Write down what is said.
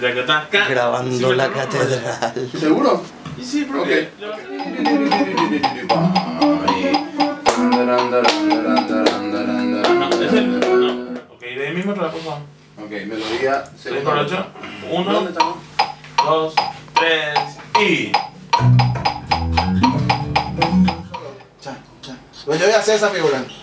Grabando la cattedrale. ¿Seguro? Sí, pero ok. No, es el... No. Ok, de ahí mismo te la pasamos. Ok, melodía... 6 por 8. 1, 2, 3 y... Cha, cha. Pues yo voy a hacer esa figura.